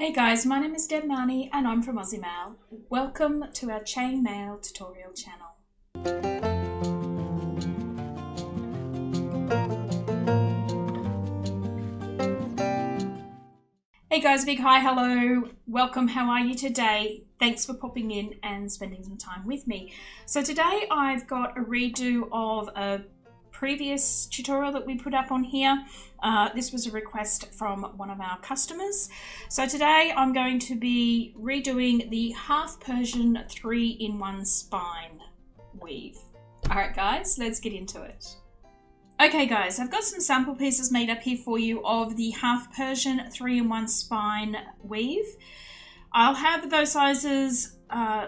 Hey guys, my name is Deb and I'm from Aussie Maille. Welcome to our chain mail tutorial channel. Hey guys, big hi, hello, welcome, how are you today? Thanks for popping in and spending some time with me. So today I've got a redo of a previous tutorial that we put up on here. This was a request from one of our customers. So today I'm going to be redoing the half Persian 3-in-1 spine weave. All right guys, let's get into it. Okay guys, I've got some sample pieces made up here for you of the half Persian 3-in-1 spine weave. I'll have those sizes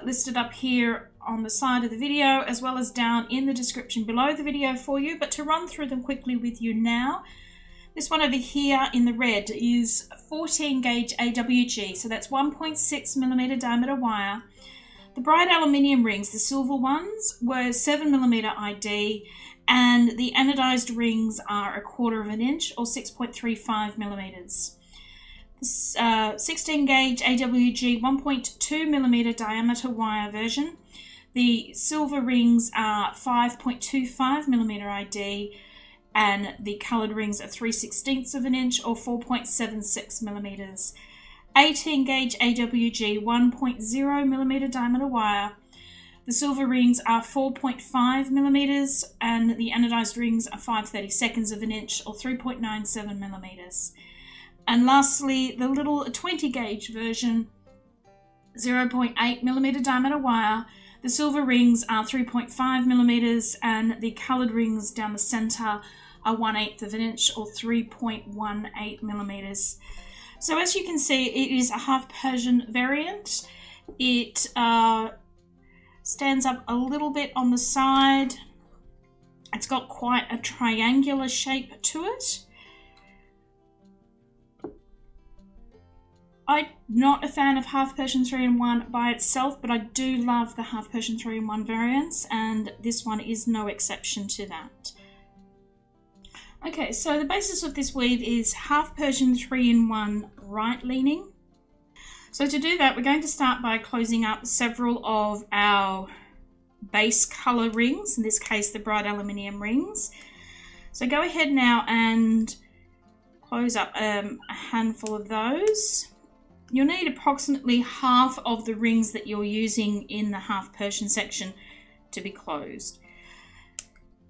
listed up here on the side of the video as well as down in the description below the video for you, but to run through them quickly with you now, this one over here in the red is 14 gauge AWG, so that's 1.6 millimeter diameter wire. The bright aluminium rings, the silver ones, were 7 millimeter ID, and the anodized rings are 1/4 of an inch or 6.35 millimeters. 16 gauge AWG 1.2 millimeter diameter wire version. The silver rings are 5.25 millimeter ID, and the coloured rings are 3/16 of an inch or 4.76 millimeters. 18 gauge AWG 1.0 millimeter diameter wire. The silver rings are 4.5 millimeters, and the anodized rings are 5/32 of an inch or 3.97 millimeters. And lastly, the little 20 gauge version, 0.8 millimeter diameter wire. The silver rings are 3.5 millimeters, and the coloured rings down the centre are 1/8 of an inch or 3.18 millimeters. So as you can see, it is a half Persian variant. It stands up a little bit on the side. It's got quite a triangular shape to it. I'm not a fan of half Persian 3-in-1 by itself, but I do love the half Persian 3-in-1 variants, and this one is no exception to that. Okay, so the basis of this weave is half Persian 3-in-1 right leaning. So to do that, we're going to start by closing up several of our base colour rings, in this case the bright aluminium rings. So go ahead now and close up a handful of those. You'll need approximately half of the rings that you're using in the half Persian section to be closed.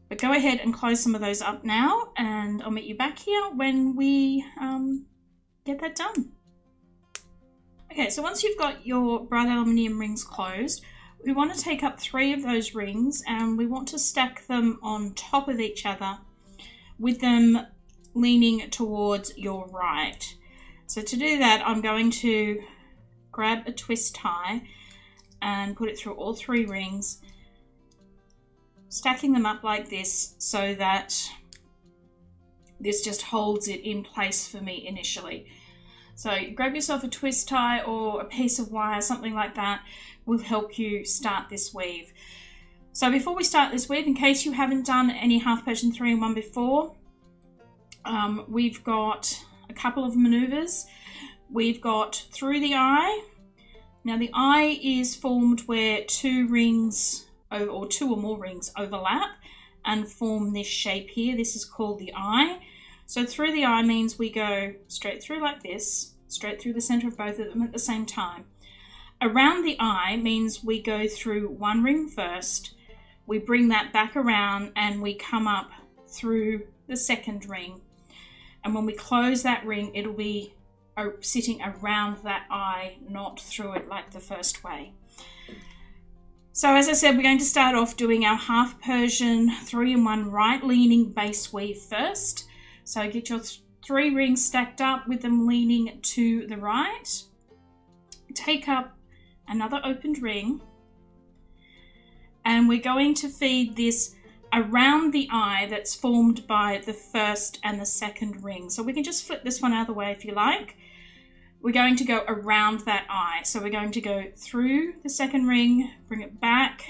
But go ahead and close some of those up now, and I'll meet you back here when we get that done. Okay, so once you've got your bright aluminium rings closed, we want to take up 3 of those rings and we want to stack them on top of each other with them leaning towards your right. So to do that, I'm going to grab a twist tie and put it through all 3 rings, stacking them up like this so that this just holds it in place for me initially. So grab yourself a twist tie or a piece of wire, something like that will help you start this weave. So before we start this weave, in case you haven't done any half Persian 3-in-1 before, we've got a couple of maneuvers. We've got through the eye. Now the eye is formed where 2 rings or 2 or more rings overlap and form this shape here. This is called the eye. So through the eye means we go straight through like this, straight through the center of both of them at the same time. Around the eye means we go through 1 ring first, we bring that back around, and we come up through the 2nd ring. And when we close that ring, it'll be sitting around that eye, not through it like the first way. So as I said, we're going to start off doing our half Persian 3-in-1 right leaning base weave first. So get your 3 rings stacked up with them leaning to the right. Take up another opened ring, and we're going to feed this around the eye that's formed by the 1st and the 2nd ring. So we can just flip this one out of the way if you like. We're going to go around that eye. So we're going to go through the 2nd ring, bring it back,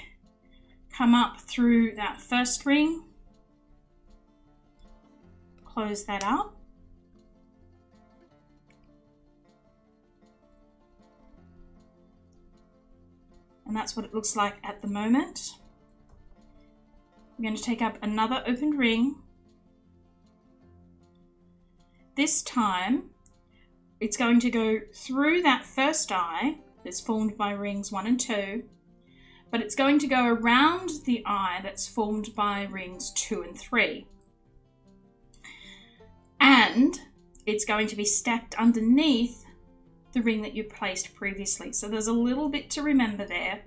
come up through that 1st ring, close that up, and that's what it looks like at the moment. I'm going to take up another opened ring. This time it's going to go through that first eye that's formed by rings 1 and 2, but it's going to go around the eye that's formed by rings 2 and 3. And it's going to be stacked underneath the ring that you placed previously. So there's a little bit to remember there.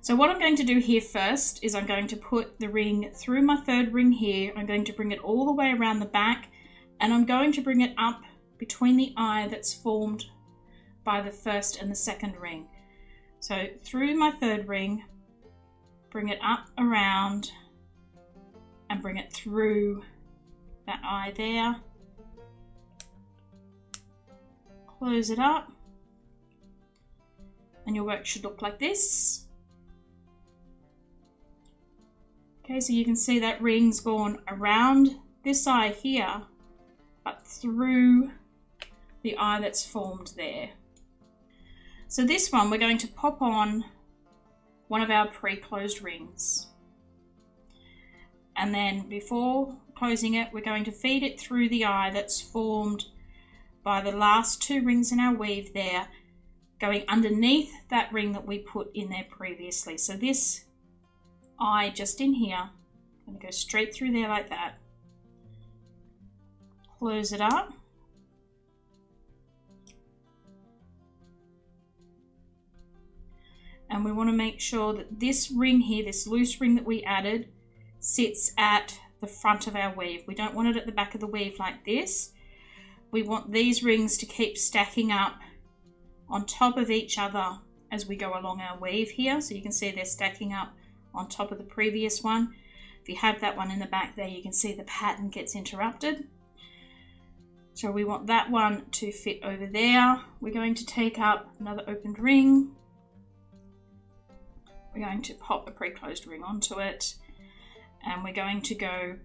So what I'm going to do here first is I'm going to put the ring through my third ring here. I'm going to bring it all the way around the back, and I'm going to bring it up between the eye that's formed by the first and the second ring. So through my third ring, bring it up around and bring it through that eye there. Close it up, and your work should look like this. Okay, so you can see that ring's gone around this eye here, but through the eye that's formed there. So this one, we're going to pop on one of our pre-closed rings. And then before closing it, we're going to feed it through the eye that's formed by the last two rings in our weave there, going underneath that ring that we put in there previously. So this eye just in here, I'm going to go straight through there like that. Close it up. And we want to make sure that this ring here, this loose ring that we added, sits at the front of our weave. We don't want it at the back of the weave like this. We want these rings to keep stacking up on top of each other as we go along our weave here. So you can see they're stacking up on top of the previous one. If you have that one in the back there, you can see the pattern gets interrupted. So we want that one to fit over there. We're going to take up another opened ring. We're going to pop a pre-closed ring onto it. And we're going to go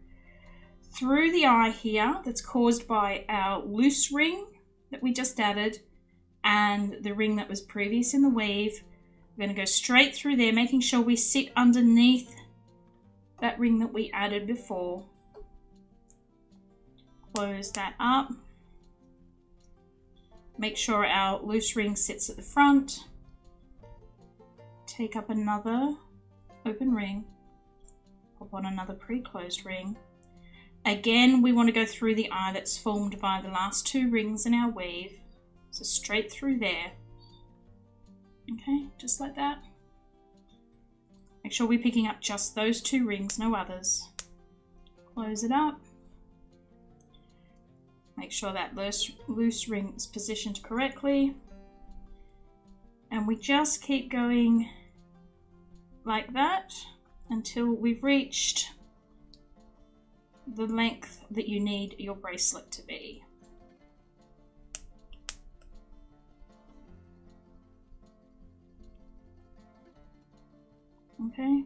through the eye here that's caused by our loose ring that we just added and the ring that was previous in the weave. We're going to go straight through there, making sure we sit underneath that ring that we added before. Close that up. Make sure our loose ring sits at the front. Take up another open ring. Pop on another pre-closed ring. Again, we want to go through the eye that's formed by the last two rings in our weave. So straight through there. Okay, just like that. Make sure we're picking up just those two rings, no others. Close it up. Make sure that loose ring is positioned correctly. And we just keep going like that until we've reached the length that you need your bracelet to be. Okay,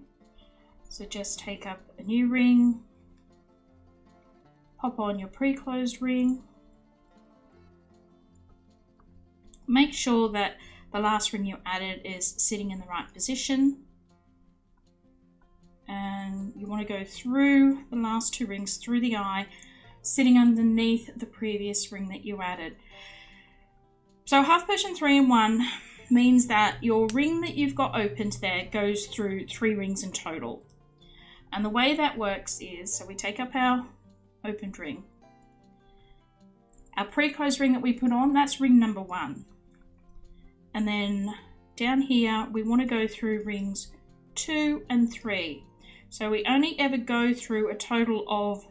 so just take up a new ring, pop on your pre-closed ring. Make sure that the last ring you added is sitting in the right position. And you want to go through the last two rings, through the eye, sitting underneath the previous ring that you added. So half Persian 3 in 1 means that your ring that you've got opened there goes through 3 rings in total. And the way that works is, so we take up our opened ring. Our pre-closed ring that we put on, that's ring number 1. And then down here, we want to go through rings 2 and 3. So we only ever go through a total of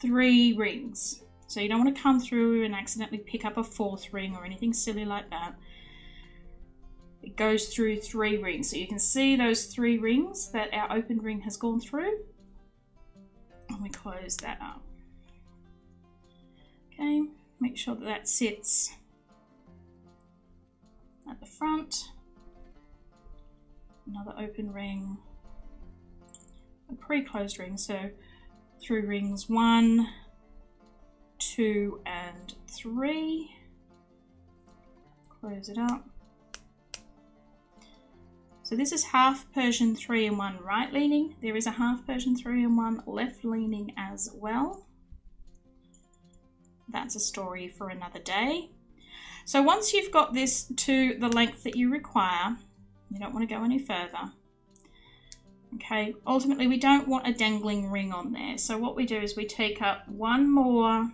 3 rings. So you don't want to come through and accidentally pick up a 4th ring or anything silly like that. It goes through 3 rings. So you can see those 3 rings that our opened ring has gone through. And we close that up. Okay, make sure that that sits at the front. Another open ring, a pre-closed ring, so through rings 1, 2 and 3. Close it up. So this is half Persian 3-in-1 right leaning. There is a half Persian 3-in-1 left leaning as well. That's a story for another day. So once you've got this to the length that you require, you don't want to go any further. Okay, ultimately we don't want a dangling ring on there. So what we do is we take up one more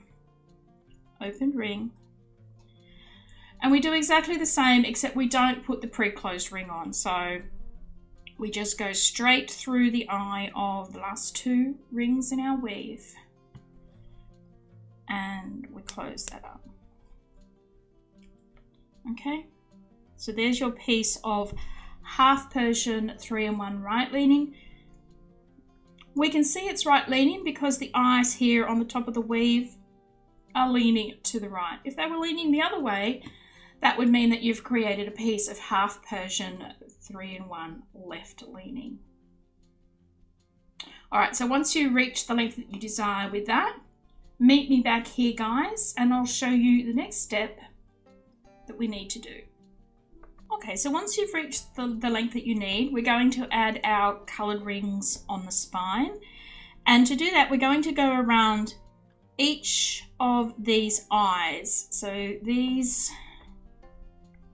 open ring. And we do exactly the same, except we don't put the pre-closed ring on. So we just go straight through the eye of the last two rings in our weave. And we close that up. Okay, so there's your piece of half Persian 3-in-1 right leaning. We can see it's right leaning because the eyes here on the top of the weave are leaning to the right. If they were leaning the other way, that would mean that you've created a piece of half Persian 3-in-1 left leaning. All right, so once you reach the length that you desire with that, meet me back here, guys, and I'll show you the next step that we need to do. Okay, so once you've reached the length that you need, we're going to add our colored rings on the spine. And to do that, we're going to go around each of these eyes. So these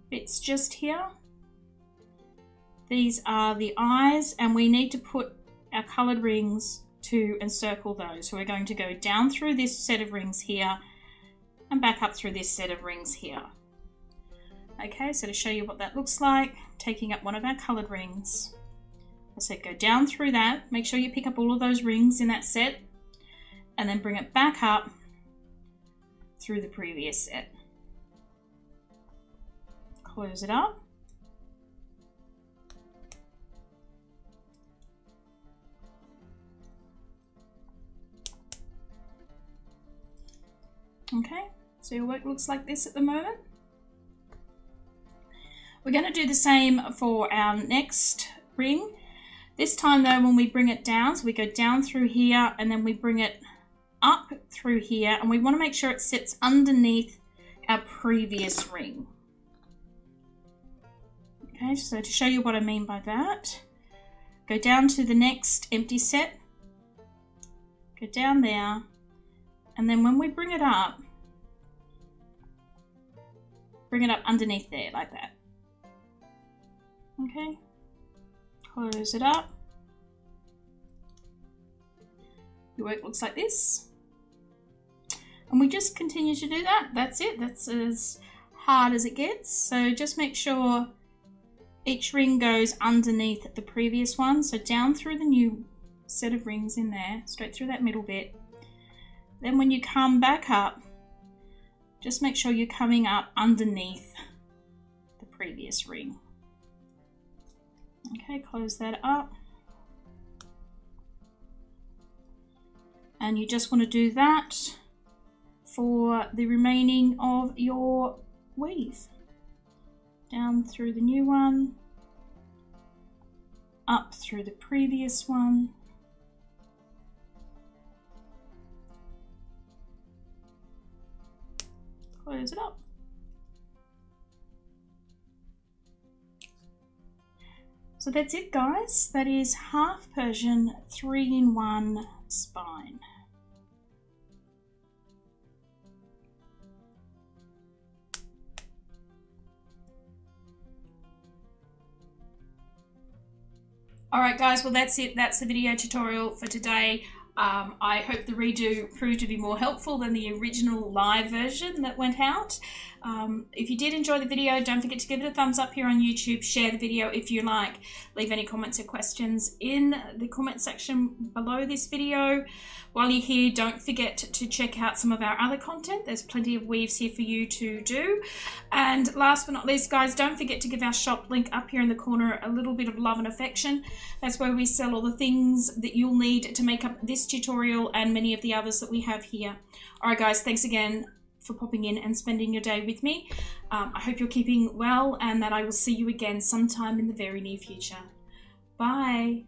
bits just here, these are the eyes, and we need to put our colored rings to encircle those. So we're going to go down through this set of rings here and back up through this set of rings here. Okay, so to show you what that looks like, taking up one of our colored rings. I said go down through that, make sure you pick up all of those rings in that set, and then bring it back up through the previous set. Close it up. Okay, so your work looks like this at the moment. We're going to do the same for our next ring. This time though, when we bring it down, so we go down through here and then we bring it up through here, and we want to make sure it sits underneath our previous ring. Okay, so to show you what I mean by that, go down to the next empty set, go down there, and then when we bring it up underneath there like that. Okay, close it up. Your work looks like this. And we just continue to do that. That's it. That's as hard as it gets. So just make sure each ring goes underneath the previous one. So down through the new set of rings in there, straight through that middle bit. Then when you come back up, just make sure you're coming up underneath the previous ring. Okay, close that up. And you just want to do that for the remaining of your weave. Down through the new one, up through the previous one. Close it up. So that's it, guys. That is half Persian 3-in-1 spine. All right, guys, well, that's it. That's the video tutorial for today. I hope the redo proved to be more helpful than the original live version that went out. If you did enjoy the video, don't forget to give it a thumbs up here on YouTube. Share the video if you like. Leave any comments or questions in the comment section below this video. While you're here, don't forget to check out some of our other content. There's plenty of weaves here for you to do. And last but not least, guys, don't forget to give our shop link up here in the corner a little bit of love and affection. That's where we sell all the things that you'll need to make up this tutorial and many of the others that we have here. All right, guys, thanks again for popping in and spending your day with me. I hope you're keeping well and that I will see you again sometime in the very near future. Bye.